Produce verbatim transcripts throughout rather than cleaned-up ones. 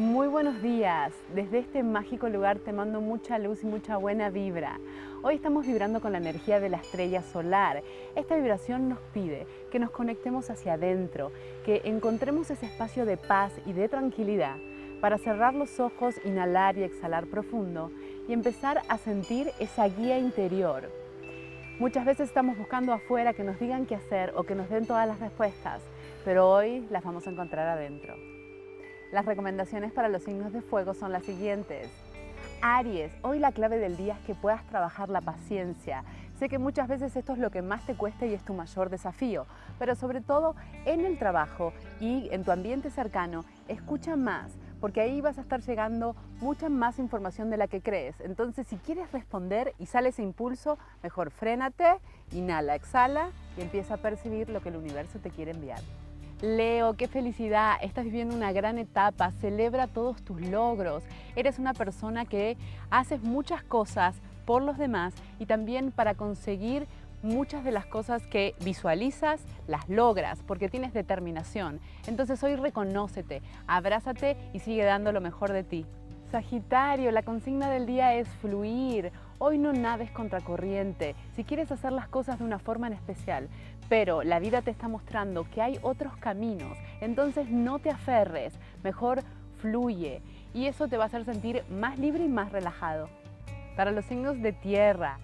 Muy buenos días, desde este mágico lugar te mando mucha luz y mucha buena vibra. Hoy estamos vibrando con la energía de la estrella solar. Esta vibración nos pide que nos conectemos hacia adentro, que encontremos ese espacio de paz y de tranquilidad para cerrar los ojos, inhalar y exhalar profundo y empezar a sentir esa guía interior. Muchas veces estamos buscando afuera que nos digan qué hacer o que nos den todas las respuestas, pero hoy las vamos a encontrar adentro. Las recomendaciones para los signos de fuego son las siguientes. Aries, hoy la clave del día es que puedas trabajar la paciencia. Sé que muchas veces esto es lo que más te cuesta y es tu mayor desafío, pero sobre todo en el trabajo y en tu ambiente cercano, escucha más, porque ahí vas a estar llegando mucha más información de la que crees. Entonces, si quieres responder y sale ese impulso, mejor frénate, inhala, exhala y empieza a percibir lo que el universo te quiere enviar. Leo, qué felicidad, estás viviendo una gran etapa, celebra todos tus logros. Eres una persona que haces muchas cosas por los demás y también para conseguir muchas de las cosas que visualizas, las logras, porque tienes determinación. Entonces hoy reconócete, abrázate y sigue dando lo mejor de ti. Sagitario, la consigna del día es fluir. Hoy no naves contracorriente, si quieres hacer las cosas de una forma en especial, pero la vida te está mostrando que hay otros caminos, entonces no te aferres, mejor fluye y eso te va a hacer sentir más libre y más relajado. Para los signos de tierra,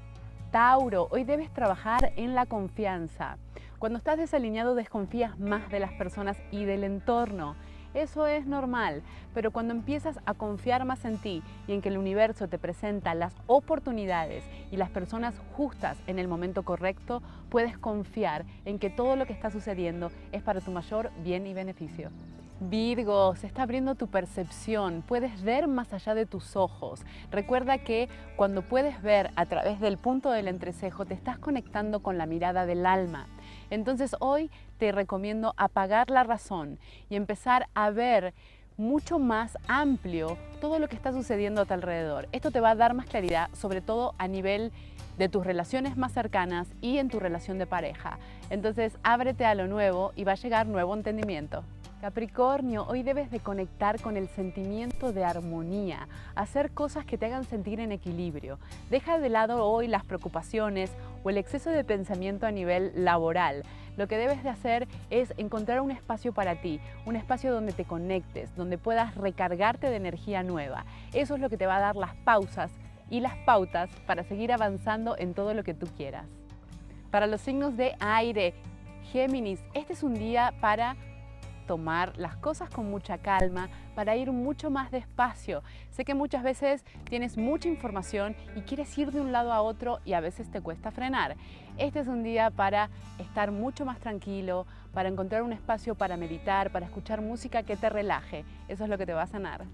Tauro, hoy debes trabajar en la confianza. Cuando estás desalineado desconfías más de las personas y del entorno. Eso es normal, pero cuando empiezas a confiar más en ti y en que el universo te presenta las oportunidades y las personas justas en el momento correcto, puedes confiar en que todo lo que está sucediendo es para tu mayor bien y beneficio. Virgo, se está abriendo tu percepción, puedes ver más allá de tus ojos. Recuerda que cuando puedes ver a través del punto del entrecejo, te estás conectando con la mirada del alma. Entonces hoy te recomiendo apagar la razón y empezar a ver mucho más amplio todo lo que está sucediendo a tu alrededor. Esto te va a dar más claridad, sobre todo a nivel de tus relaciones más cercanas y en tu relación de pareja. Entonces ábrete a lo nuevo y va a llegar nuevo entendimiento. Capricornio, hoy debes de conectar con el sentimiento de armonía, hacer cosas que te hagan sentir en equilibrio. Deja de lado hoy las preocupaciones o el exceso de pensamiento a nivel laboral. Lo que debes de hacer es encontrar un espacio para ti, un espacio donde te conectes, donde puedas recargarte de energía nueva. Eso es lo que te va a dar las pausas y las pautas para seguir avanzando en todo lo que tú quieras. Para los signos de aire, Géminis, este es un día para tomar las cosas con mucha calma, para ir mucho más despacio. Sé que muchas veces tienes mucha información y quieres ir de un lado a otro y a veces te cuesta frenar. Este es un día para estar mucho más tranquilo, para encontrar un espacio para meditar, para escuchar música que te relaje. Eso es lo que te va a sanar.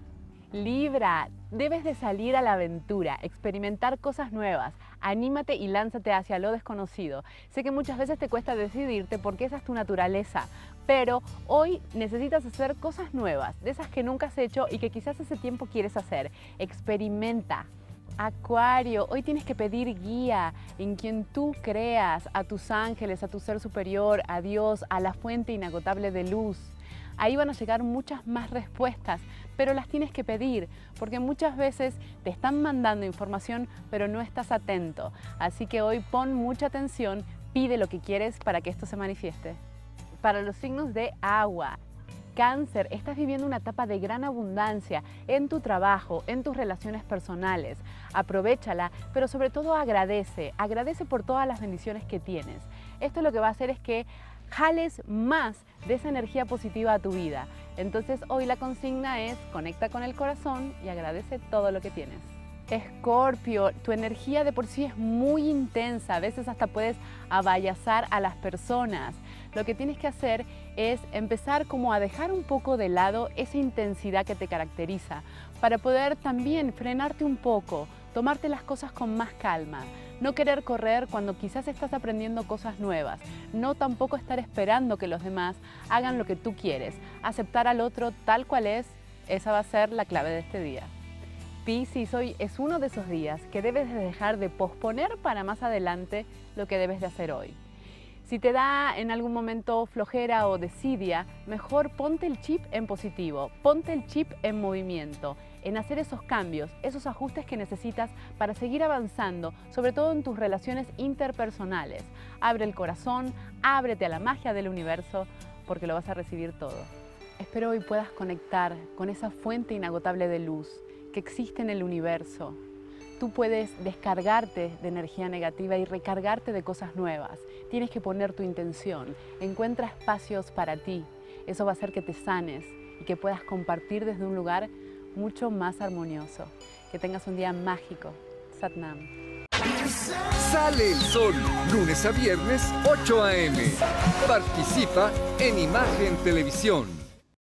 Libra, debes de salir a la aventura, experimentar cosas nuevas, anímate y lánzate hacia lo desconocido. Sé que muchas veces te cuesta decidirte porque esa es tu naturaleza, pero hoy necesitas hacer cosas nuevas, de esas que nunca has hecho y que quizás hace tiempo quieres hacer. Experimenta. Acuario, hoy tienes que pedir guía en quien tú creas, a tus ángeles, a tu ser superior, a Dios, a la fuente inagotable de luz. Ahí van a llegar muchas más respuestas, pero las tienes que pedir, porque muchas veces te están mandando información, pero no estás atento. Así que hoy pon mucha atención, pide lo que quieres para que esto se manifieste. Para los signos de agua, Cáncer, estás viviendo una etapa de gran abundancia en tu trabajo, en tus relaciones personales. Aprovéchala, pero sobre todo agradece, agradece por todas las bendiciones que tienes. Esto lo que va a hacer es que jales más de esa energía positiva a tu vida. Entonces hoy la consigna es conecta con el corazón y agradece todo lo que tienes. Escorpio, tu energía de por sí es muy intensa, a veces hasta puedes abayazar a las personas. Lo que tienes que hacer es empezar como a dejar un poco de lado esa intensidad que te caracteriza para poder también frenarte un poco, tomarte las cosas con más calma. No querer correr cuando quizás estás aprendiendo cosas nuevas. No tampoco estar esperando que los demás hagan lo que tú quieres. Aceptar al otro tal cual es, esa va a ser la clave de este día. Piscis, hoy es uno de esos días que debes de dejar de posponer para más adelante lo que debes de hacer hoy. Si te da en algún momento flojera o desidia, mejor ponte el chip en positivo, ponte el chip en movimiento, en hacer esos cambios, esos ajustes que necesitas para seguir avanzando, sobre todo en tus relaciones interpersonales. Abre el corazón, ábrete a la magia del universo, porque lo vas a recibir todo. Espero hoy puedas conectar con esa fuente inagotable de luz que existe en el universo. Tú puedes descargarte de energía negativa y recargarte de cosas nuevas. Tienes que poner tu intención. Encuentra espacios para ti. Eso va a hacer que te sanes y que puedas compartir desde un lugar mucho más armonioso. Que tengas un día mágico. Sat Nam. Sale el sol, lunes a viernes, ocho a m Participa en Imagen Televisión.